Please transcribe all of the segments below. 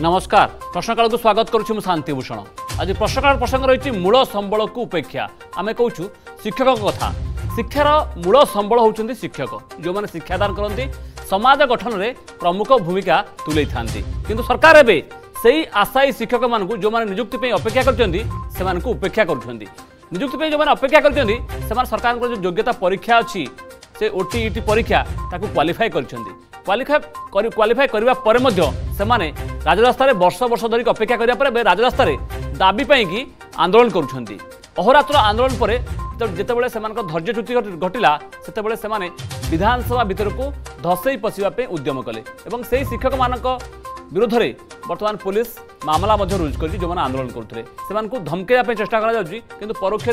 नमस्कार प्रश्नकाल को स्वागत करुछु मु शांति भूषण। आज प्रश्नकाल प्रसंग रही मूल संबल को उपेक्षा। आम कहूँ शिक्षक कथा। शिक्षार मूल संबल होउछन्ती शिक्षक, जो माने शिक्षादान करती समाज गठन में प्रमुख भूमिका तुले था। किंतु सरकार एवं से आशायी शिक्षक मान जो माने नियुक्ति पे अपेक्षा करछन्ती उपेक्षा करुछन्ती। नियुक्ति पे जो माने अपेक्षा करछन्ती सरकार को जो योग्यता परीक्षा अच्छी से ओटीईटी परीक्षा ताकू क्वालिफाई करछन्ती। क्वालिफाई करने पर राजरास्तार वर्ष वर्ष धरिक अपेक्षा करने राजरास्तार दाबी कि आंदोलन करुँच। अहोरात्र आंदोलन पर जितेबाला से धैर्यच्युति घटला से विधानसभा भीतर को धसई पशिवाई उद्यम कले। से शिक्षक मान विरोध में बर्तमान पुलिस मामला रुजु कर जो आंदोलन करुते धमकेवाई चेष्टा कर परोक्ष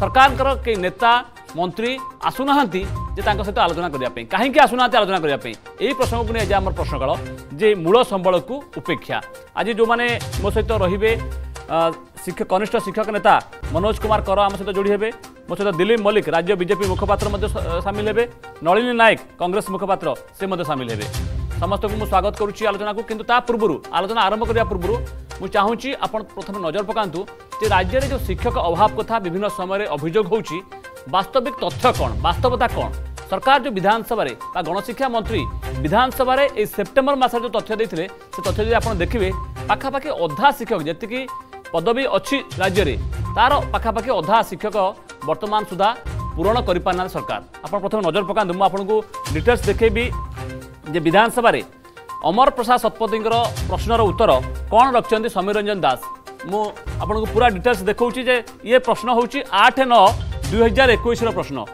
सरकार के नेता मंत्री आसुना सहित आलोचना करने कहीं आसुना आलोचना करने प्रसंग को नहीं। आज आम प्रश्नकाल जे मूल संबल को उपेक्षा। आज जो माने मो सहित रही शिक्षक कनिष्ठ शिक्षक नेता मनोज कुमार कर आम सहित जोड़ी हे। मो सहित दिलीप मल्लिक राज्य बीजेपी मुखपात्र सामिल हे। नलिनी नायक कांग्रेस मुखपात्र से सामिल हे। समस्त को स्वागत करुच्ची आलोचना को। किंतु पूर्व आलोचना आरंभ करने पूर्व मुझे चाहूँगी आप प्रथम नजर पकातु राज्य में जो शिक्षक अभाव कथा विभिन्न समय अभियोग हो वास्तविक तथ्य कौन, वास्तवता कौन? सरकार जो विधानसभा गणशिक्षा मंत्री विधानसभा सेप्टेम्बर मस तथ्य देते तथ्य जो आप देखिए पखापाखि अधा शिक्षक जी पदवी अच्छी राज्य में तार पखापाखि अधा शिक्षक वर्तमान सुधा पूरण कर पारना सरकार। आप प्रथम नजर पकात मुझे डिटेल्स देखेबी जे विधानसभा अमर प्रसाद शतपथी प्रश्नर उत्तर कौन रखिंट समीर रंजन दास। मुझे पूरा डिटेल्स देखौची जे ये प्रश्न हूँ 8-9-2021 प्रश्न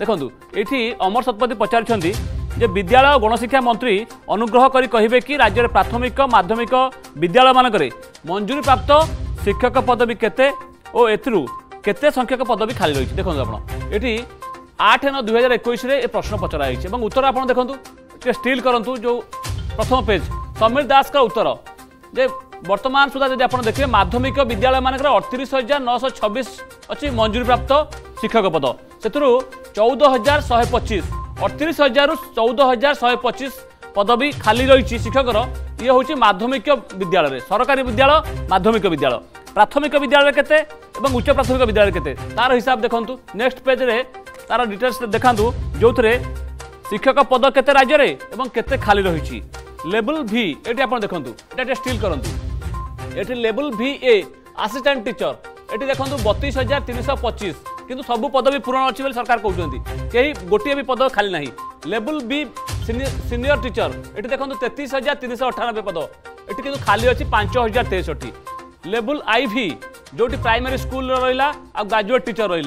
देखु। ये अमर शतपथी पचारि जे विद्यालय गणशिक्षा मंत्री अनुग्रह करी कहिबे कि राज्य प्राथमिक माध्यमिक विद्यालय मानक मंजूरी प्राप्त शिक्षक पदवी केते ओ एथरू केते संख्यक पदवी खाली रही। देखो आप ये 8-9-2021 प्रश्न पचराई उत्तर आप देखते स्टिल करूँ जो प्रथम पेज समीर दास का उत्तर जे वर्तमान सुधा जब आप देखिए माध्यमिक विद्यालय मानक 38,926 अच्छी मंजूरी प्राप्त शिक्षक पद से 14,125 38,000 रू 14,125 पदवी खाली रही शिक्षक। ये हूँ माध्यमिक विद्यालय सरकारी विद्यालय माध्यमिक विद्यालय प्राथमिक विद्यालय केते उच्च प्राथमिक विद्यालय केते तार हिसाब देखु। नेक्स्ट पेज रे तार डिटेल्स देखातु जो शिक्षक पद केते राज्य केते खाली रही। लेवल भी ये आप देखते स्टिल करूँ ये लेवल भी ए असिस्टेंट टीचर ये देखो 32,325 किंतु सबू पदवी पूरण अच्छी बोली सरकार कहते कहीं गोटे भी पद खाली ना। लेवल बी सीनियर टीचर ये देखो 33,398 पद ये किंतु खाली अच्छी 5,063। लेवल आई भी जो प्राइमरी स्कूल रहा ग्रेजुएट टीचर रही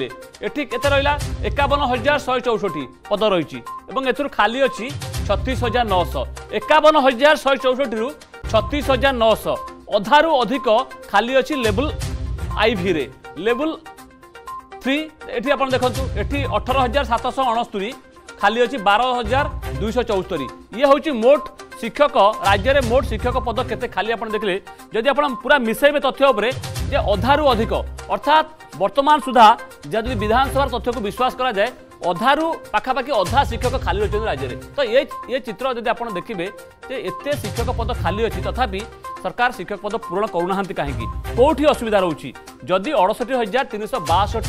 रहा 51,164 पद रही खाली अच्छी 36,900 51,164 रु 36,900 अधारू अधिक खाली अच्छी लेवल आईवी रे। लेवल 3 ये आप देखु ये 18,769 खाली अच्छी 12,274। ये हूँ मोट शिक्षक राज्य में मोट शिक्षक पद केते खाली आप देखिले जदि आप पूरा मिसेबे तथ्य उपरे जे अधारू अधिक अर्थात वर्तमान सुधा जदि विधानसभा तथ्य को विश्वास करा जाए अधारू पखापाखि अधा शिक्षक खाली रही राज्य में। तो ये चित्र जब आप देखिए एत शिक्षक पद खाली अच्छी तथापि सरकार शिक्षक पद पूरण करूना कहीं कौटी असुविधा रोची। जदि 68,362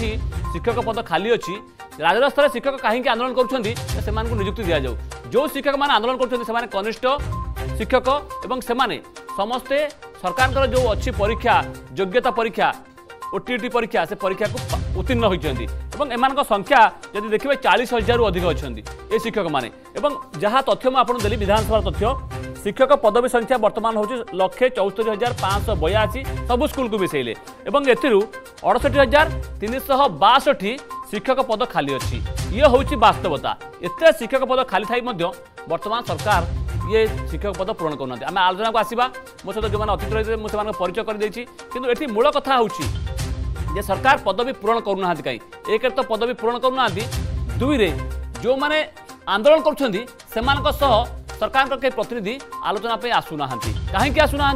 शिक्षक पद खाली अच्छी राजस्थान शिक्षक कहीं आंदोलन करुँच नियुक्ति दि जाऊ। जो शिक्षक मैंने आंदोलन कर कनिष्ठ शिक्षक एवं से समस्ते सरकार जो अच्छी परीक्षा योग्यता परीक्षा ओटीईटी परीक्षा से परीक्षा को उत्तीर्ण होती एमान संख्या यदि देखिए 40,000 अधिक अच्छा ये शिक्षक माने जहाँ तथ्य मुझे देली विधानसभा तथ्य शिक्षक पदवी संख्या वर्तमान हूँ 174,582 सबू स्कूल को मिसेले 68,362 शिक्षक पद खाली अच्छी। ये हूँ वास्तवता एत शिक्षक पद खाली थी वर्तमान सरकार ये शिक्षक पद पूरण करना। आम आलोचना को आसवा मो सहित जो अतिथि रही मुझे परिचय करदे कि ये मूल कथा हूँ ये सरकार पदवी पूरण करूना कहीं एक तो पदवी पूरण करूना दुईरे जो माने आंदोलन कर सरकार के प्रतिनिधि आलोचना आसुना कहीं आसुना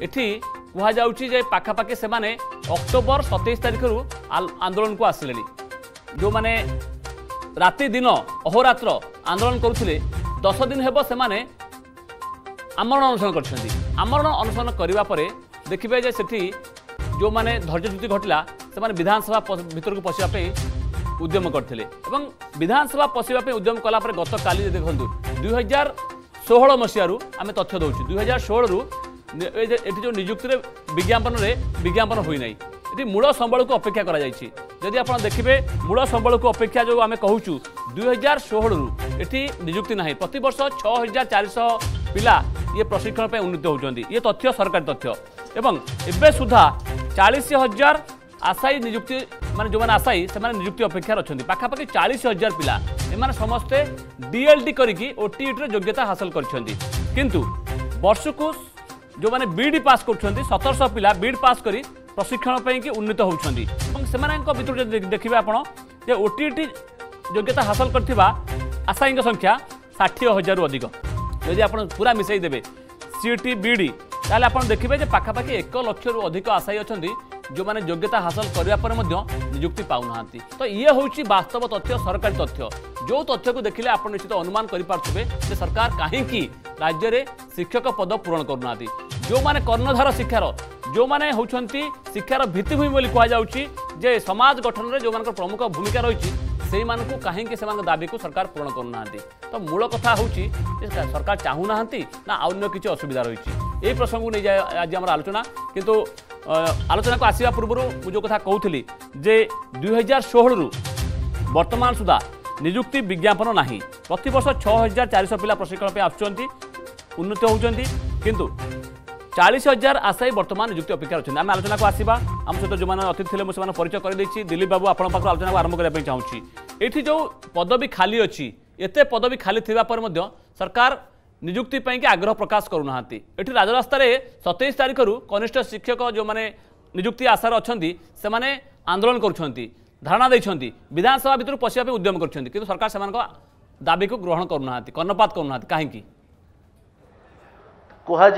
ये कहुचे पखापाखि से अक्टोबर 27 तारीख रु आंदोलन को आसिले जो माने राति दिन अहोरात्र आंदोलन करुले 10 दिन हेब से आमरण अनशन करमरण अनशन करने पर देखिए जे सेठी जो मैंने धैर्यच्युति घटला से विधानसभा भीतर को पशियापे उद्यम करते विधानसभा पशियापे उद्यम कलापर गत काली देखु 2016 मसीहारू आम तथ्य दौर 2016 ये जो नियुक्ति विज्ञापन होना ये मूल संबल को अपेक्षा करी आप देखिए मूल संबल को अपेक्षा जो आम कहूँ 2016 ये नियुक्ति ना प्रतिवर्ष 6400 पिला ये प्रशिक्षण उन्नत होती ये तथ्य सरकारी तथ्य एवं एवं सुधा 40,000 आशायी नियुक्ति माने जो मैंने आशायी से नियुक्ति अपेक्षा अच्छा पाखापाखि 40,000 पिला एम समस्ते डीएलटी करके ओटीईटी योग्यता हासिल किंतु वर्षकु जो मैंने बीडी पास कर 1700 पिला बीड पास कर प्रशिक्षण कि उन्नत होती से देखिए आपत ओटीईटी योग्यता हासिल करथिबा आशायी संख्या 60,000 अधिक यदि आप पूरा मिसई देवे सीईटी बीडी ताले आप देखिए पाखापाखि 1,00,000 अधिक आशायी अच्छा जो मैंने योग्यता हासिल करने पर नियुक्ति पाऊना तो ये हूँ वास्तव तथ्य सरकारी तथ्य जो तथ्य को देखिले आप निश्चित अनुमान करें सरकार कहीं राज्य में शिक्षक पद पूरण करूना जो मैंने कर्णधार शिक्षार जो मैंने हूँ शिक्षार भित्तिभूमि कहु समाज गठन में जो मान प्रमुख भूमिका रही से मानू कहीं दाबी को सरकार पूरण करूना तो मूल कथा हूँ सरकार चाहूना ना अन्य किसी असुविधा रही ये प्रसंग को नहीं जाए आज आम आलोचना किंतु आलोचना को आसवा पूर्व जो कथा कहूली जे 2016 वर्तमान सुधा नियुक्ति विज्ञापन ना प्रतिवर्ष 6400 पिला प्रशिक्षण आसुँच उन्नत होती किंतु 40,000 आशायी बर्तमान नियुक्ति अपेक्षा अच्छे आम आलोचना को आसवा आम सहित जो मैंने अतिथि थे मुझे परिचय करदे दिलीप बाबू आप आलोचना को आरंभ करने चाहूँगी ये जो पदवी खाली अच्छी एत पदवी खाली थी सरकार नियुक्ति के आग्रह प्रकाश करूना ये राजरास्तार 27 तारीख रु कनिष्ठ शिक्षक जो मैंने नियुक्ति आशार अच्छा से मैंने आंदोलन करणा देखते विधानसभा भीतर पशियापे उद्यम करछंती किंतु सरकार से दाबी को ग्रहण करूना कर्णपात करूना कहीं कहुए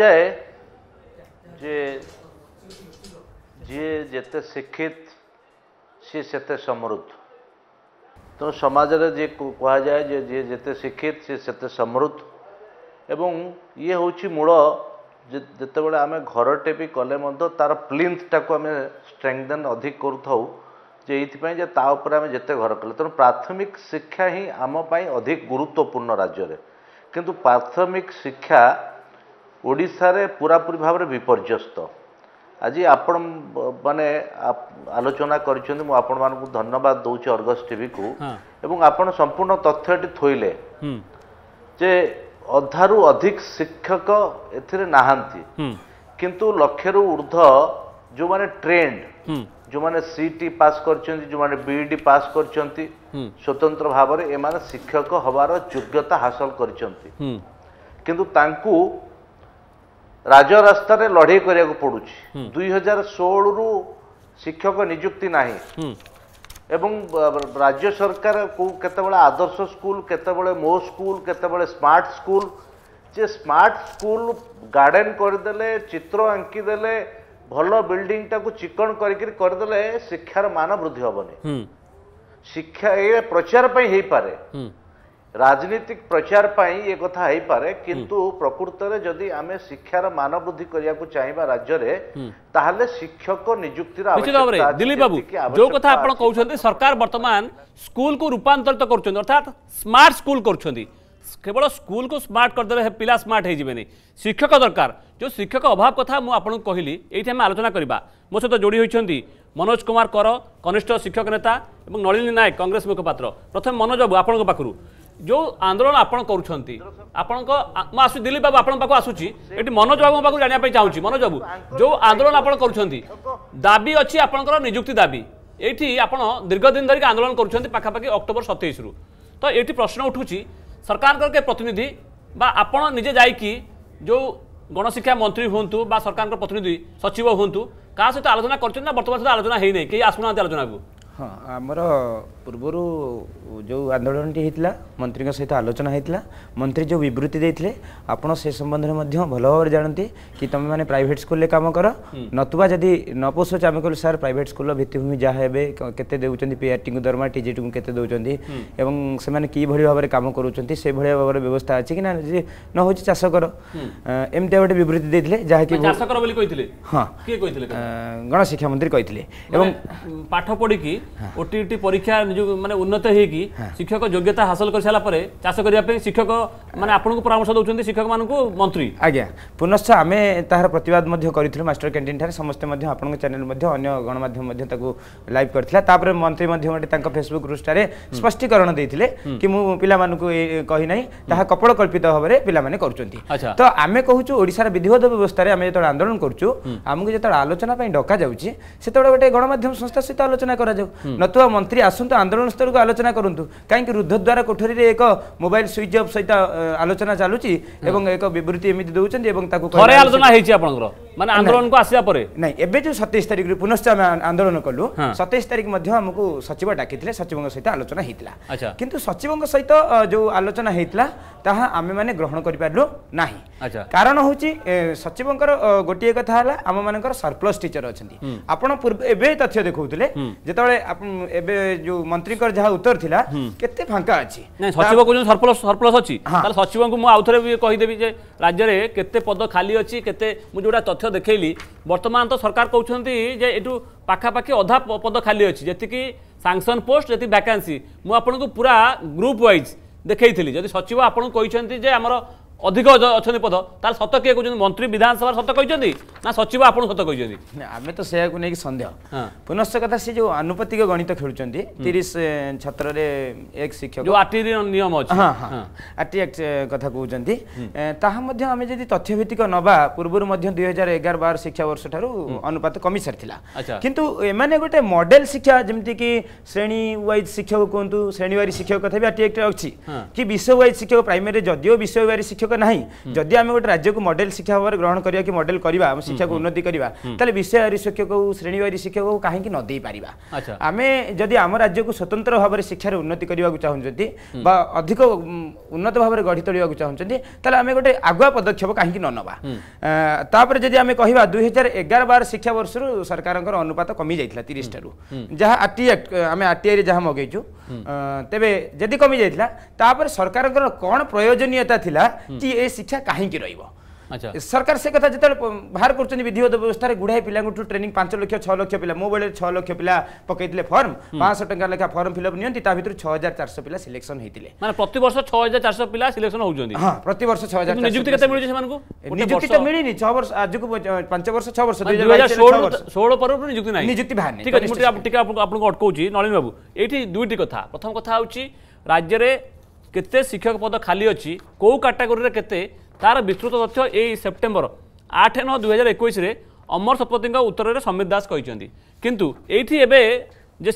जे जिते शिक्षित सी से समृद्ध तो समाज में जे कहुए जिते शिक्षित सी से समृद्ध एवं ये हूँ मूल जिते बड़े आम घरटे भी कले तार प्लिंथटा को आम स्ट्रेंथन अधिक करूँ जे ये तापर आम जिते घर कले तेणु प्राथमिक शिक्षा ही आमपाई अधिक गुरुत्वपूर्ण राज्य में किंतु प्राथमिक शिक्षा ओडिशा रे पूरापूरी भाव में विपर्यस्त आज आपण माने आलोचना करिसें मु आपण मानकु धन्यवाद दउछि अर्गस टीवी को एवं आपण संपूर्ण तथ्यटी थोइले जे अधारू अधिक शिक्षक एथिरे नाहंती किंतु लक्षरू ऊर्ध्व जो माने ट्रेंड जो माने सीटी पास करछंती जो माने बीईडी पास करछंती स्वतंत्र भाव रे ए माने शिक्षक हबार योग्यता हासिल करछंती किंतु तांकू राजरास्तार लड़े करिया को पड़ुछि 2016 रु शिक्षक नियुक्ति नाही एवं राज्य सरकार को केतबळे आदर्श स्कूल केतबळे मो स्कूल केतबळे स्मार्ट स्कूल जे स्मार्ट स्कूल गार्डन करदेले चित्र अंकिदेले भल बिल्डिंगटा को चिकन करदेले शिक्षार मान वृद्धि हेनी शिक्षा ये प्रचार पई हे पारे राजनीतिक प्रचार पई ये कथा हे पारे किंतु प्रकृत रे जदी आमे शिक्षार मान वृद्धि करिया को चाहिबा राज्य रे ताहले शिक्षक नियुक्ति रा आवश्यकता दिलीप बाबू जो कथा आपण कहउछन्ते सरकार वर्तमान स्कूल को रूपांतरित करछन्ते अर्थात स्मार्ट स्कूल करछन्ते केवल स्कूल को स्मार्ट कर देले पिला स्मार्ट हे जिबेनी शिक्षक दरकार जो शिक्षक अभाव कथा मु आपण कहली एठी हम आलोचना करबा मो सहित जोड़ी होइछन्ती मनोज कुमार कर कनिष्ठ शिक्षक नेता एवं नलिनी नायक कांग्रेस मुखपात्र प्रथम मनोज बाबू आपण को पाखरू जो आंदोलन आपण करूछन्ती आपण को आसु दिलीप बाबू आपण पाखू आसुची एठी मनोज बाबू पाखू जानिया पई चाहूची मनोज बाबू जो आंदोलन आपण करूछन्ती दाबी अछि आपनकर नियुक्ति दाबी एठी आपण दीर्घ दिन धरि आंदोलन करूछन्ती पाखापाखि अक्टोबर 27 रु तो एठी प्रश्न उठुची सरकार के प्रतिनिधि बा आपण निजे जाई कि जो गणशिक्षा मंत्री होंतु बा सरकार के प्रतिनिधि सचिव होंतु का सहित आलोचना करछन ना वर्तमान सहित आलोचना हेई नै के आसुना आलोचना को हाँ आमर पूर्वर जो आंदोलन होता मंत्री सहित आलोचना होता मंत्री जो विवृत्ति देते आपड़ से संबंध में भल भाव जानते कि तुम मैंने प्राइट स्कूल कम कर नतुवा जदि न पोषुच आम कहूँ सार प्राइट स्कूल भित्तिभूमि जहाँ केते देउचंती पीआरटी को दरमा टीजीटी को केते देउचंती एवं से माने की भली भाव में काम करूचंती से भली भाव में व्यवस्था अछि कि ना न हो चाष कर एमती गोटे विवृत्ति देते जहाँकि चाष कर बोली कहथिले हां के कहथिले गण शिक्षा मंत्री कहथिले एवं पाठ पढ़ी की ओटीटी परीक्षा जो माने उन्नत हे की शिक्षक योग्यता हासिल कर साला परे चाष करिया पे शिक्षक माने आपन को परामर्श दउचंती शिक्षक मान को मंत्री आज्ञा पुनश्च आमे ताहार प्रतिवाद मध्य करिथिलु मास्टर कैंटीन थारे समस्त मध्य आपन को चैनल मध्य अन्य गणमाध्यम मध्य ताको लाइव करथिला तापर मंत्री मध्य मटे तांका फेसबुक पृष्ठारे स्पष्टीकरण देथिले कि मु पिला मान को कहि नाही ताहा कपड़ कल्पित भाबरे पिला माने करचंती तो आमे कहूचु ओडिसा रे विधिवत व्यवस्था रे आमे जेतड आंदोलन करचु आमु जेतड आलोचना पई डका जाउची सेतड गोटे गणमाध्यम संस्था सहित आलोचना करा जाउ नतुवा मंत्री आसंत आंदोलन स्तर को आलोचना करंतु काहे कि रुद्ध द्वारा कोठरी रे एक मोबाइल स्विच ऑफ सहित आलोचना चालुची एवं एक विवृत्ति एमिति देउचंती एवं ताको थरे आलोचना हेची आपनकर माने आंदोलन को आसिया परे नाही एबे जो 27 तारिख रे पुनश्च आमे आंदोलन कलु 27 तारिख मध्य हमकु सचिव डाकिथिले सचिवंग सहित आलोचना हेतिला किंतु सचिवंग सहित जो आलोचना हेतिला ताहा आमे माने ग्रहण करि पारलो नाही कारण होची सचिवंकर गोटिए कथा हला आम मानकर सरप्लस टीचर अछंती आपण पूर्व एबे तथ्य देखौथिले जेतबेले एबे जो मंत्रीकर जहा उत्तर थिला केते फांका अछि नाही सचिव को सरप्लस अछि ताले सचिवंकु मु आउथरे कहि देबी जे राज्य रे केते पद खाली अछि केते मु जोडा तथ्य देखैली वर्तमान तो सरकार कहउछंती जे एटू पाखापाखी अधा पद खाली अछि जेतिकी सांक्शन पोस्ट जेति वैकेंसी मु आपन को पूरा ग्रुप वाइज देखैथिली जदि सचिव आपन कहउछंती जे हमर अधिक अच्छे पद तार सत किए कहते मंत्री विधानसभा सत कहते ना सचिव आप सत कहते आम तो से सन्देह पुनश्च कथा सी जो आनुपातिक गणित खेलुंट 30 छात्र एक शिक्षक जो आरटी नियम अच्छे हाँ हाँ आरटी एक्ट कथा कहते आम जब तथ्य भित्तिक नवा पूर्वर 2011-12 शिक्षा वर्ष ठार अनुपात कमी सारी कितु एम गोटे मडेल शिक्षा जमती कि श्रेणी वाइज शिक्षक कहतु श्रेणीवारी शिक्षक कथा भी आरटी एक्ट अच्छी कि विषय वाइज शिक्षक प्राइमरी जदिव विषय वाइज शिक्षक नहीं जदि आम गोटे राज्य को मडेल शिक्षा भाव में ग्रहण करा कि मडेल करवा शिक्षा को उन्नति करवा विषयवारी शिक्षक को श्रेणीवारी शिक्षक को कहीं न दे पारा आम जदि आम राज्य को स्वतंत्र भाव में शिक्षार उन्नति करने चाहते अधिक उन्नत भाव में गढ़ी तोड़ाक चाहते तेल आम गोटे आगुआ पदक्षेप कहीं न नापर जब आम कह 2011-12 शिक्षा वर्ष सरकार अनुपात कमी जाता 30 ठार् जहाँ आरटी एक्ट आम आरटीआई जहाँ मगेचु तेरे जदि कमी जाता सरकार कौन प्रयोजनीयता कि ए शिक्षा कहीं रहा अच्छा। सरकार से कथा जिते बाहर कर विधिवत व्यवस्था में गुड़ाए पिला ट्रेनिंग 5 लक्ष 6 लक्ष पिला मो बेले 6 लक्ष पिला पकईते फर्म 500 टंका लेखा फर्म फिलअप नि 6400 पिला सिलेक्शन होते माने प्रति वर्ष 6400 पिला सिलेक्शन होउजोंदी हां प्रति वर्ष 6400 नियुक्ति केते मिलि छै मानको नियुक्ति त मिलिनी 6 वर्ष आज को 5 वर्ष 6 वर्ष 2016 पर नियुक्ति नाही नियुक्ति बाहर नहीं ठीक है मुठी आप टिका आपन अटकौची नलिन बाबू एठी दुईटी कथा प्रथम कथा होची राज्य रे केते शिक्षक पद खाली अछि को कैटेगरी रे केते तार विस्तृत तथ्य यही सेप्टेम्बर 8-9-2021 अमर शतपथी उत्तर में समीर दास कहते किंतु ये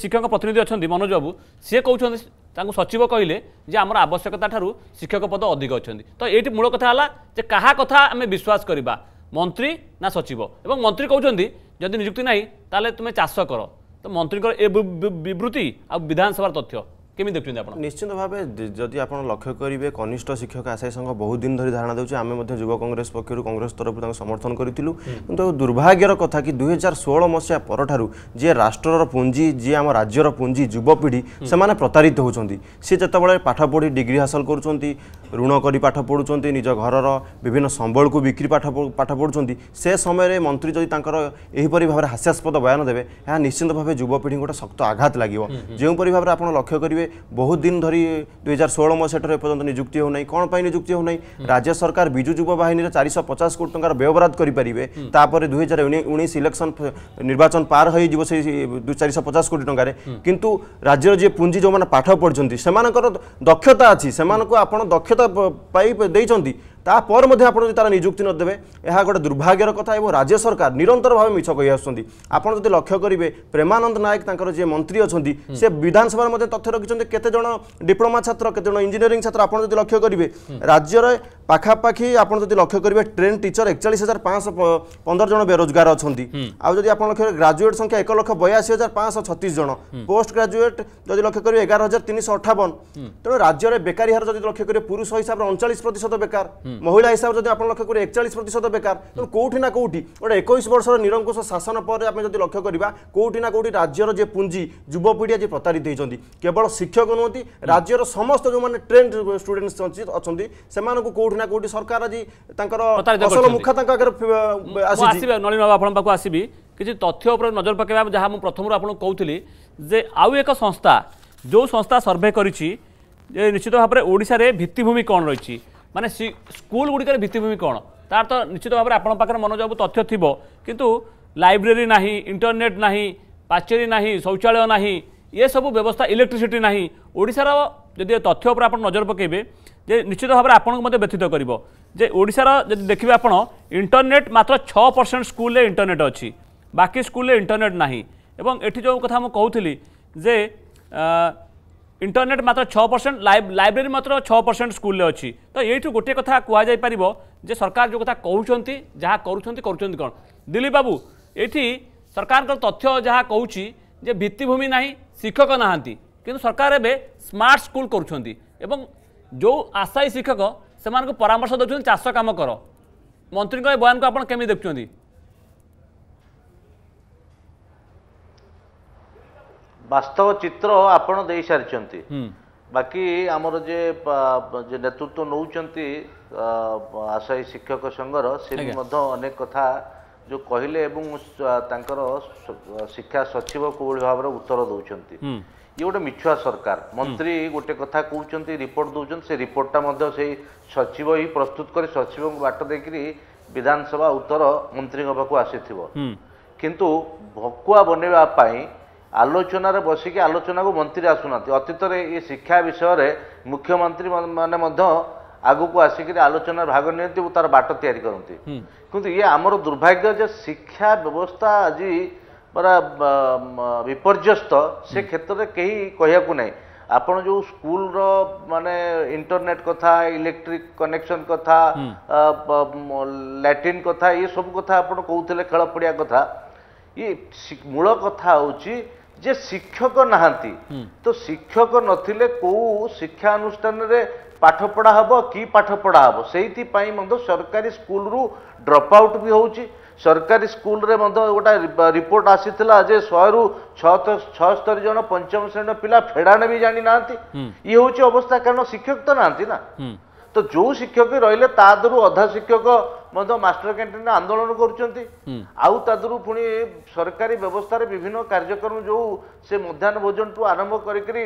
शिक्षक प्रतिनिधि अच्छा मनोज बाबू सी कहते सचिव कहले आमर आवश्यकता ठारू शिक्षक पद अधिक अच्छा तो ये मूल कथा है क्या कथा आम विश्वास करवा मंत्री ना सचिव एवं मंत्री कहते जदि नियुक्ति ना ताले तुम्हें चाष कर तो मंत्री ए विवृत्ति आ विधानसभा तथ्य केमी देखछन आपण निश्चित भाव जदि आप लक्ष्य करेंगे कनिष्ठ शिक्षक आशायी संघ बहुत दिन धरी धारणा देउछ आमे मध्य युवा कांग्रेस पक्षर कांग्रेस तरफ समर्थन करूँ कि दुर्भाग्यर कथा कि 2016 मसीहा पर जी राष्ट्रर पुंजी जी आम राज्यर पुंजी युवपीढ़ी से प्रतारित होती सी जितेबाला पाठ पढ़ी डिग्री हासिल कर ऋण कर पाठ पढ़ुंट निज घर विभिन्न संबल को बिक्री पाठ पढ़ुंट से समय मंत्री जदि यहीपरि भाव में हास्यास्पद बयान देवे यहाँ निश्चित भाव युवपीढ़ी गोटे शक्त आघात लगे जोपरि भाव में आप लक्ष्य करेंगे बहुत दिन धरी 2016 मसीह पर्यटन निजुक्ति होना कौन पर निजुक्ति होना राज्य सरकार विजु युवा बाहिनी 450 कोटी टंकार व्ययबराद करेंगे 2019 इलेक्शन निर्वाचन पार हो 450 कोटी टंकार किंतु राज्यर जी पुंजी जो पाठ पढ़ुंट से दक्षता अच्छी से दक्षता पाई तापर आपड़ी तार निजुक्ति नदेवे यह गोटे दुर्भाग्यर कथा और राज्य सरकार निरंतर भाव मिछ कही आसान जब लक्ष्य करेंगे प्रेमानंद नायक जे मंत्री अच्छा से विधानसभा तथ्य रखिंट केत डिप्लोमा छात्र केत इंजीनियरिंग छात्र आज जब लक्ष्य करेंगे राज्य पाखापाखि आप लक्ष्य करेंगे ट्रेन टीचर 41,515 जन बेरोजगार अच्छा आदि आप लक्ष्य ग्राजुएट संख्या 1,82,536 जन पोस्ट ग्राजुएट जब लक्ष्य करेंगे 11,358 तेणु राज्य में बेकारी हार जब लक्ष्य करेंगे पुरुष हिसाब से 39% बेकार महिला हिसाब से लक्ष्य करेंगे 41% बेकार तेणु कौटी ना कौटी गोटे 21 वर्ष निरंकुश शासन पर आम जब लक्ष्य करवा कौटी ना कौटी राज्यर जे पुंजी युवपीढ़ी आज प्रतारित होती केवल शिक्षक नुहति राज्यर समस्त जो मैंने ट्रेन स्टूडेंट्स अच्छे से कौटी ना कौटी सरकार आज असल मुखा आगे नलिन बाबू आपको आसबि किसी तथ्य उपर नजर पकड़ा जहाँ प्रथम आपको कहूली जे आउ एक संस्था जो संस्था सर्भे करिछि निश्चित भाव में ओडिशा रे भित्तिभूमि कौन रही माने स्कूल गुड़िकर भित्तिभूमि कौन तार तो निश्चित भाव में आपन पाखरे मनोज बाबू तथ्य थिबो किंतु लाइब्रेरी नाही इंटरनेट नाही पाचेरी नाही शौचालय नाही ये सब व्यवस्था इलेक्ट्रिसिटी नाही ओडिशार जदि तथ्य उपर आपन नजर पकेबे जे निश्चित भाव में आपन मते व्यथित करिवो जे ओडिशार जदि देखिबे आपन इंटरनेट मात्र 6% स्कूल रे इंटरनेट अछि बाकी स्कूल रे इंटरनेट नाही एवं एठी जो कथा हम कहूथली जे इंटरनेट मात्र 6% लाइब्रेरी मात्र 6% स्कूल अच्छी तो ये गोटे कथा कहुई पार जे सरकार जो कथा कहते जहाँ करुँच कौन दिलीप बाबू ये सरकार तथ्य जहाँ कहूँ जे भित्तिभूमि ना शिक्षक नहांती किंतु सरकार एवं स्मार्ट स्कूल कर जो आशायी शिक्षक से परामर्श दौरान चाष काम कर मंत्री बयान को आप देखते वास्तव चित्र आपण दे सारी बाकी आमर जे नेतृत्व नौकरी आशायी शिक्षक संघर से अनेक कथा जो कहले शिक्षा सचिव को भाव में उत्तर दौरान ये गोटे मिछुआ सरकार मंत्री गोटे कथा कहते रिपोर्ट दौरान से रिपोर्टा से सचिव ही प्रस्तुत कर सचिव को बाट देकर विधानसभा उत्तर मंत्री पाक आसी किंतु भकुआ बनवाई आलोचन बसिक आलोचना को मंत्री आसुना अतीत ये शिक्षा विषय में मुख्यमंत्री मानने आगू को आसिक आलोचना भाग नि तार बाट तैयारी करती किंतु ये आमर दुर्भाग्य जे शिक्षा व्यवस्था आज पूरा विपर्यस्त से क्षेत्र में कहीं कहवाक ना आपण जो स्कूल रो माने इंटरनेट कथा इलेक्ट्रिक कनेक्शन कथा लैट्रिन कथा ये सब कथा आपण कहते खेल पड़िया कथा ये मूल कथा होची जे शिक्षक नहांती तो शिक्षक नथिले को शिक्षा अनुष्ठान रे पाठ पढ़ा हबो कि पाठ पढ़ा हबो सेति पई मधो सरकारी स्कूल रु ड्रॉप आउट भी होची सरकारी स्कूल रे मधो गोटा रिपोर्ट आसीतला जे 100 रु 76 जन पंचम श्रेणी पिला फेडाने भी जानि नांती ये होची अवस्था कारण शिक्षक तो नांती ना तो जो शिक्षक रहिले तादरू अधा शिक्षक मास्टर कैंटीन आंदोलन करू पुणी सरकारी व्यवस्था रे विभिन्न कार्यक्रम जो से मध्याह्न भोजन टू आरंभ करी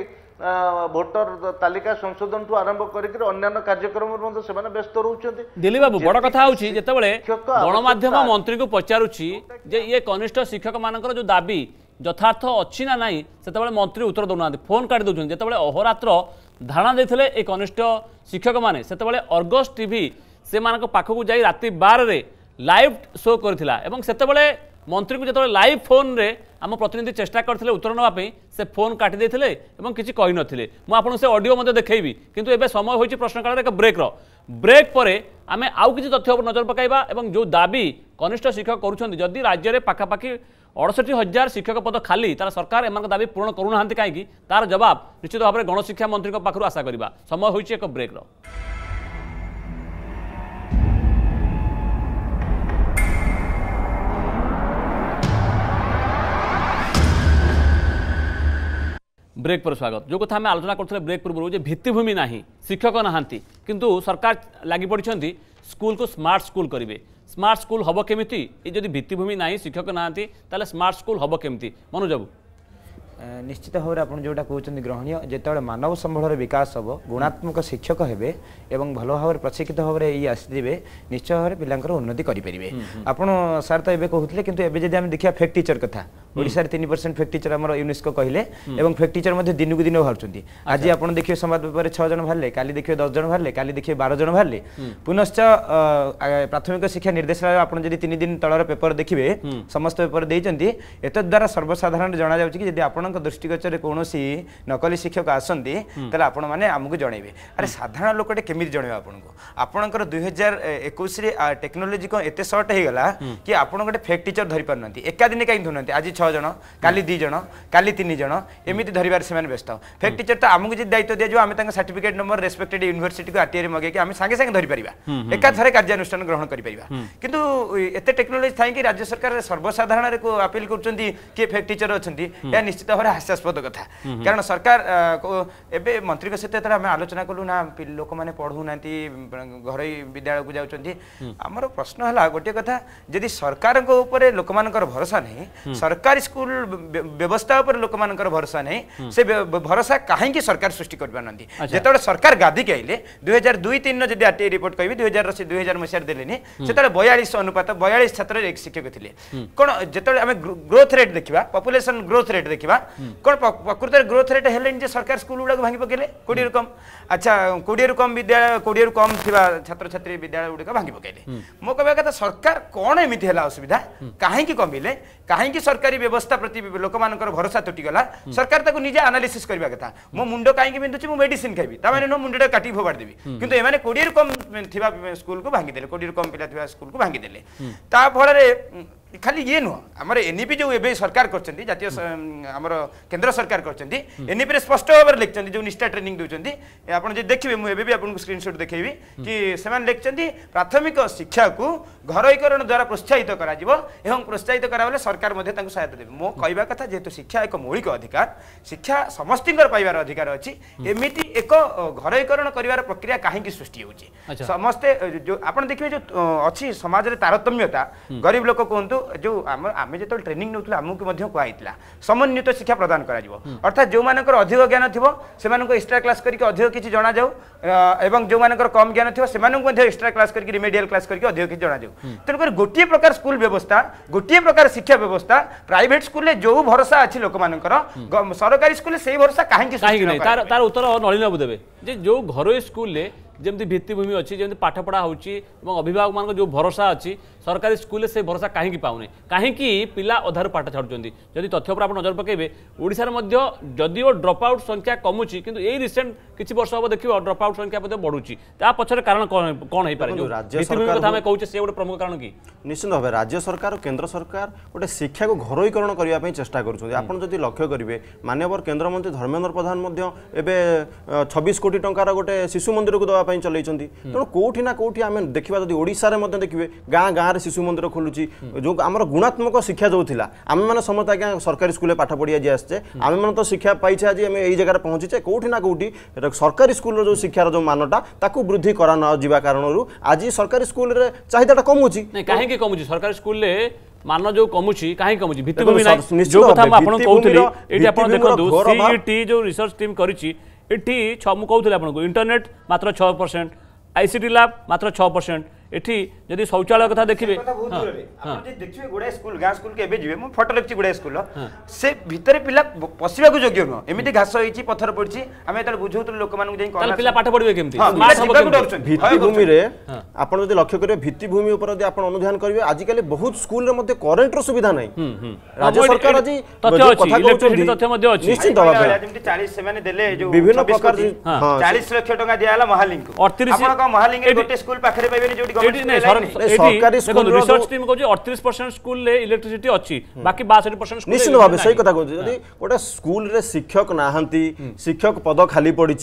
भोटर तालिका संशोधन टू आरंभ करी अन्य कार्यक्रम से व्यस्त रोचे दिलीप बाबू बड़ कथा होते गणमाध्यम मंत्री को पचारूची ये कनिष्ठ शिक्षक मान जो दाबी यथार्थ अच्छी ना ना से मंत्री उत्तर दौना फोन काट दौरान जिते अहोरात्र धारणा देते ये कनिष्ठ शिक्षक मैंने से अर्गस टीवी से मान पाखक जा राति 12 रे लाइव शो करथिला एवं सेतबेले मंत्री को जो लाइव फोन रे आम प्रतिनिधि चेष्टा करथिले उत्तर नापी से फोन काटि देथिले एवं किछि कहि नथिले मु आपन से ऑडियो मते देखैबी किंतु एबे समय होइछि प्रश्नकाल रे एक ब्रेक रो ब्रेक परे आमे आउ किछि तथ्य उपर नजर पकाइबा एवं जो दाबी कनिष्ठ शिक्षक करूछन जदि राज्य रे पाखापाखि 68,000 शिक्षक पद खाली तार सरकार एमान दाबी पूर्ण करूना कहीं तार जवाब निश्चित भाव में गणशिक्षा मंत्री पाखु आशा करवा समय होइछि एक ब्रेक रो ब्रेक पर स्वागत जो कथा आम आलोचना करते ब्रेक पूर्व भित्तिभूमि ना शिक्षक नहांती किंतु सरकार लगी पड़ी स्कूल को स्मार्ट स्कूल करेंगे स्मार्ट स्कूल हम केमी ये भित्तिभूमि ना शिक्षक नहांती स्मार्ट स्कूल हम केमी मनोज बाबू निश्चित भाव में आज जोटा कहते ग्रहणीय जिते मानव संबल विकास हम गुणात्मक शिक्षक हे और भल भाव प्रशिक्षित भाव में ये आसीदे निश्चय भाव में पिलांर उन्नति करेंगे। आप सार तो ये कहते कि देखा फेक टीचर कथा ओडिशा 3% फेक टीचर आम यूनेस्को कहले फेक टीचर दिन को दिन बाहर। आज आप देखिए संवाद पेपर 6 जन बाहर, काली देखिए 10 जन बाहर, काली देखिए 12 जन बाहर। पुनश्च प्राथमिक शिक्षा निर्देशालय आप तीन दिन तलर पेपर देखिए समस्त पेपर देते द्वारा सर्वसाधारण जना जाए आप दृष्टिगोचर कौन नकली शिक्षक आसती आमको जनइबे अरे साधारण लोकटे केमी जनइबे आपको आपणकर 2021 टेक्नोलोजी को एत सर्ट हो गला कि आप गोटे फेक टीचर धरी पार ना एका दिन कहीं धरू ना। आज 6 जन, काली 2 जन, काली 3 जन एमती धरबार से व्यस्त। फेक टीचर तो आमको जी दायित्व दिया जाए सर्टिफिकेट नंबर रेस्पेक्टेड यूनिवर्सिटी को आरटीआई मगे आम सागे सागे धरी पार एका थरे कार्यानुष्ठान ग्रहण करें। किंतु एत टेक्नोलोजी थी राज्य सरकार सर्वसाधारण को अपील करछंती कि फेक टीचर अच्छी या निश्चित भाव में हास्यास्पद कथा। कारण सरकार एवं मंत्री सहित आम आलोचना कलु ना लोक मैंने पढ़ू ना घर विद्यालय को जाऊँ। आमर प्रश्न है गोटे कथा जदि सरकार लोक मान भरोसा नहीं, सरकारी स्कूल व्यवस्था लोक मान भरोसा नहीं, से भरोसा कहीं सरकार सृष्टि करना। जो सरकार गादी के आइले 2002-3 जी आरटीआई रिपोर्ट कह 2000 मसीहार देते 42 अनुपात 42 छात्र एक शिक्षक थे। कौन जो आम ग्रोथ रेट देखा पपुलेसन ग्रोथ रेट देखा कौन प्रकृत ग्रोथ रेट है सरकार स्कूल गुड़ाक भांगी पकेले 20 कम। अच्छा 20 कम विद्यालय 20 कम छात्र छात्री विद्यालय गुड़ाक भांगी पकेले। मो कह क्या सरकार कौन एमती है असुविधा कहीं कमिले कहीं सरकारी व्यवस्था प्रति लोक मान भरोसा तुटिगला। सरकार निजे आनालीसीस करवा कथा मो मुंड कहीं बिंधुची मुझे मेडिसीन खाबी तमें नो मुंडा काटिक फोबाड़ देवी कितु एम 20 कम स्कूल को भांगी देले 20 कम पिला स्कूल को भांगी देले। खाली ये नुह आम एनईपी जो एवं सरकार करछंती जातीय आमर केंद्र सरकार करछंती एनईपी रे स्पष्ट भाव में लिखछंती जो निष्ठा ट्रेनिंग देउछंती आपण जे देखिबे मु एबे भी आपन स्क्रीनशॉट देखैबी कि समान लिखछंती प्राथमिक शिक्षा को घरोईकरण द्वारा प्रोत्साहित करा जिवो एवं प्रोत्साहित करावले सरकार मध्ये तांको सहायता देबे। मो कहबा कथा जेतु शिक्षा एक मौलिक अधिकार, शिक्षा समस्तिंकर पाइबार अधिकार अछि, एमिति एक घरोईकरण करिवार प्रक्रिया काहे कि सृष्टि होउछि। समस्ते जो आपण देखिबे जो अछि समाज रे तारतम्यता गरीब लोक को जो आम जो ट्रेनिंग नौला आमको कहला समन्वित शिक्षा प्रदान अर्थात जो मानकर अधिक ज्ञान थो से एक्स्ट्रा क्लास करके अधिक किसी जाना जाऊ, जो मानकर कम ज्ञान थो से एक्स्ट्रा क्लास करके रिमेडियल क्लास करके अधिक किसी जाना जाऊ। तेणुकर गोटे प्रकार स्कूल व्यवस्था गोटे प्रकार शिक्षा व्यवस्था प्राइवेट स्कूल में जो भरोसा अच्छी लोक मान सरकारी स्कूल से भरोसा कहीं तार उत्तर नलिन बाबू देवे। जो घर स्कूल जमी भित्तिभूमि अच्छी जमी पाठपढ़ा होभिभावक मान जो भरोसा अच्छी सरकारी स्कूल से भरोसा कहीं पाने कहीं पिला अधारू पाठ छाड़ी जदि तथ्य पर आप नजर पकेबे ओडिशार मध्य जदिव ड्रप आउट संख्या कमुची किंतु ए रिसेंट किसी वर्ष हम देखिए ड्रप आउट संख्या बढ़ुची पछर कारण कौन हो पारे राज्य सरकार कहे से गोटे प्रमुख कारण कि निश्चित भाव राज्य सरकार और केन्द्र सरकार गोटे शिक्षा को घरोईकरण करने चेषा कर लक्ष्य करेंगे। माननीय केन्द्रमंत्री धर्मेन्द्र प्रधान 26 कोटी टंकार गोटे शिशु मंदिर को दवा चलई तेणु कौटी ना कौटी आम देखा जब ओडिशा में देखिए गाँ गाँव में शिशु मंदिर खोलुची जो आमर गुणात्मक शिक्षा जो थी आम मैंने समस्त आज सरकारी स्कूल पाठ पढ़ी आज आसचे आम मैंने तो शिक्षा पाइचे आज आम यही जगह पहुँचे कौटी ना कौटी सरकारी स्कूल जो शिक्षार जो मानटा ताकू वृद्धि करा न जा कारण आज सरकारी स्कूल चाहिदा कमुची कहीं कमुची सरकारी स्कूल मान जो कमुची कहीं कमुची भित्तिभूमि कहते जो रिसर्च टीम कर ये कहूँ आपको इंटरनेट मात्र 6%, आईसीटी लैब मात्र 6%। एठी यदि शौचालय कथा देखिबे हम जे देखिबे गुडा स्कूल गा स्कूल के एबे जिवे मु फोटो लेखि गुडा स्कूल से भीतर पिला पसिबा को योग्य न एमिति घास होईची पत्थर पड़ची आमे एतल बुझौतु लोक मानु जे कहला पिला पाठ पढिबे केमति भित्ति भूमि रे आपण यदि लक्ष्य करिवे भित्ति भूमि ऊपर यदि आपण अनुधान करिवे आज काले बहुत स्कूल रे मध्ये करंट रो सुविधा नै। राज्य सरकार आज तथ्य अछि इलेक्ट्रिसिटी तथ्य मध्ये अछि निश्चित भाबे जेमति 40 से माने देले जो विभिन्न प्रकार 40 लाख टका दियाला महालिंग को 38 आपण का महालिंग रे गोटे स्कूल पाखरे पाइबे जो सरकारी स्कूल रिसर्च टीम को 38% स्कूल ले इलेक्ट्रिसिटी अच्छी बाकी 62% स्कूल निश्चित भाव सही कथा कहते गोटे स्कूल रे शिक्षक नाहंती शिक्षक पद खाली पड़ी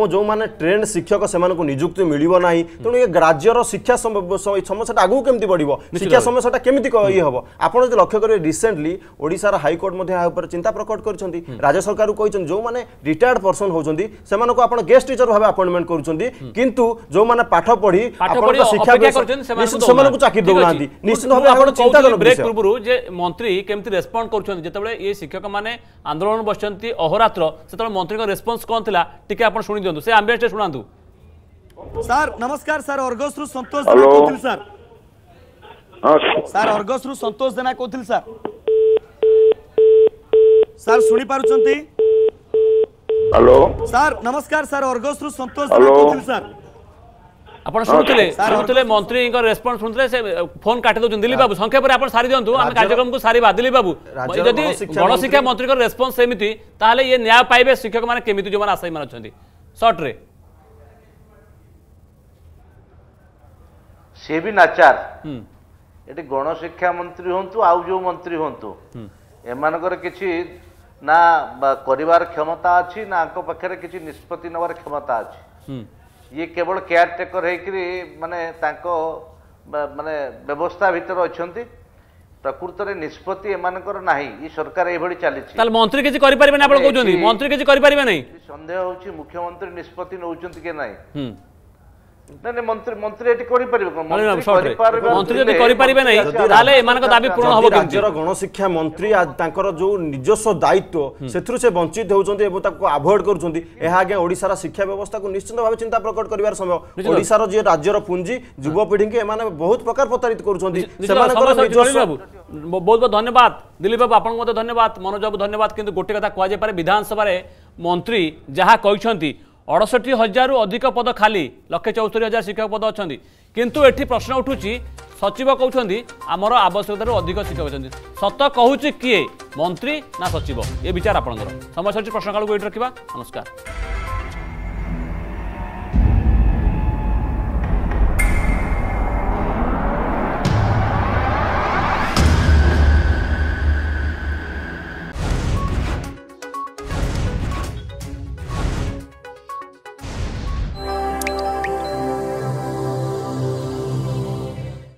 और जो माने ट्रेन शिक्षक से निजुक्ति मिलिबो नाही तेणु ये राज्यर शिक्षा समस्या आगु केमती बढ़िबो शिक्षा समस्या केमती ये हबो आपण जे लक्ष्य करिवे रिसेंटली ओडिसा हाईकोर्ट मध्ये आ ऊपर चिंता प्रकट करछंती। राज्य सरकार कहछन जो माने रिटायर्ड पर्सन होछंती सेमान को आपण गेस्ट टीचर भाबे अपॉइंटमेंट करछंती किंतु जो माने पाठ पढ़ी आपण शिक्षा चाकरी दौरान ब्रेक पूर्व मंत्री केमती रेस्पॉन्ड करते ये शिक्षक मैंने आंदोलन बसंती अहोरात्र से मंत्री रेस्पॉन्स कौन था टी शुणी दिखाँ से आंबेस शुणु सर नमस्कार सर अर्गस रु संतोष देना कहथिल सर सर अर्गस रु संतोष देना कहथिल सर सर सुनी पारुचंती हेलो सर नमस्कार सर अर्गस रु संतोष देना कहथिल सर आपण सुनथिले सुनथिले मंत्री का रेस्पोंस सुनथिले से फोन काटि दो दिलीप बाबू संख्या पर आपण सारी दियंतु हम कार्यक्रम को सारी बा दिलीप बाबू यदि गण शिक्षा मंत्री का रेस्पोंस सेमिति ताले ये न्याय पाइबे शिक्षक माने केमिति जो माने आशाई माने छथि शॉर्ट रे सी भी नाचार ये गणशिक्षा मंत्री हूँ आउ जो मंत्री हूँ एम कि ना कर क्षमता अच्छी ना पाखे कि निष्पत्ति नवर क्षमता अच्छी ये केवल केयर टेकर होकर मानने व्यवस्था भितर अच्छा प्रकृत में निष्पत्ति एम ना ये सरकार ये चली मंत्री किसी सन्देह हो मुख्यमंत्री निष्पत्ति नौ कि ना ने मंत्री मंत्री एटी करि परिबे मंत्री जदी करि परिबे नै ताले एमान का दाबी पूर्ण होबो केमति राज्यर गण शिक्षा मंत्री आज तांकर जो निजस्व दायित्व सेथरु से वंचित होउचंती एवं ताको अवॉइड करूचंती एहा आगे ओडिसा रा शिक्षा व्यवस्था को निश्चित भाबे चिंता प्रकट करिवार समय ओडिसा रो जे राज्य रो पूंजी युवा पीढ़ी के एमान बहुत प्रकार प्रतारित करूचंती से मान को निजस्व बहुत बहुत धन्यवाद दिलीप बाबू आपन को धन्यवाद मनोज बाबू धन्यवाद किंतु गोटे कथा कहजे पारे विधानसभा रे मंत्री जहा कहउचंती 68,000 अधिक पद खाली 1,74,000 शिक्षक पद अच्छा किंतु एठी प्रश्न उठूची सचिव कहते आमर आवश्यकता अधिक शिक्षक अच्छे सत कहूँ किए मंत्री ना सचिव ये विचार आपंकर समय सर प्रश्नकाल को ये रखा नमस्कार।